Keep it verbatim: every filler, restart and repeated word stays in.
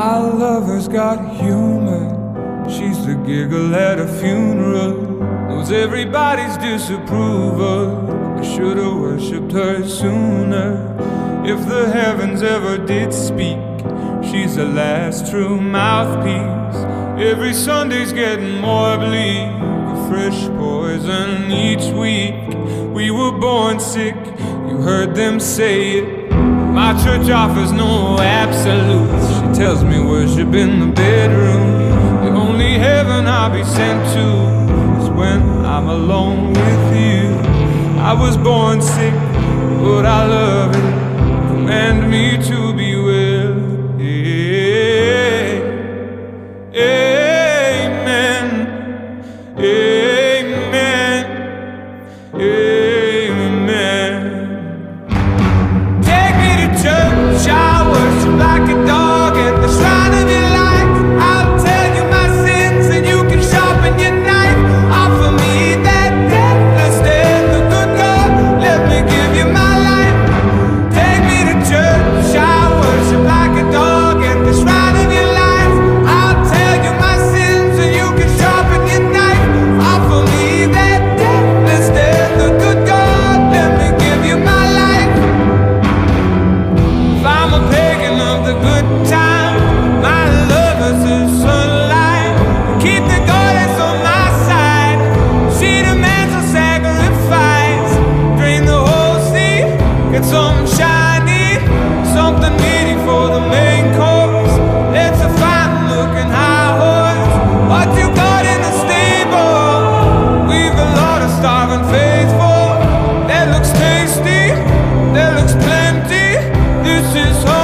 My lover's got humor. She's the giggle at a funeral. Knows everybody's disapproval. I should've worshipped her sooner. If the heavens ever did speak, she's the last true mouthpiece. Every Sunday's getting more bleak, a fresh poison each week. We were born sick, you heard them say it. My church offers no absolutes. She tells me worship in the bedroom. The only heaven I'll be sent to is when I'm alone with you. I was born sick, but I love it. Command me to be well. Amen. Amen. Amen. Take me to church, I worship like a dog at the shrine of your light. I'll tell you my sins and you can sharpen your knife. Offer me that deathless death, the good God, let me give you my life. Take me to church, I worship like a dog at the shrine of your light. I'll tell you my sins and you can sharpen your knife. Offer me that deathless death, the good God, let me give you my life. If I'm a pagan of the good time, my love is the sunlight. Keep the goddess on my side. She demands a sacrifice. Drain the whole sea, get something shiny, something meaty for the main course. It's a fine looking high horse. What you got in the stable? We've a lot of starving faithful. That looks tasty, that looks plenty. This is home.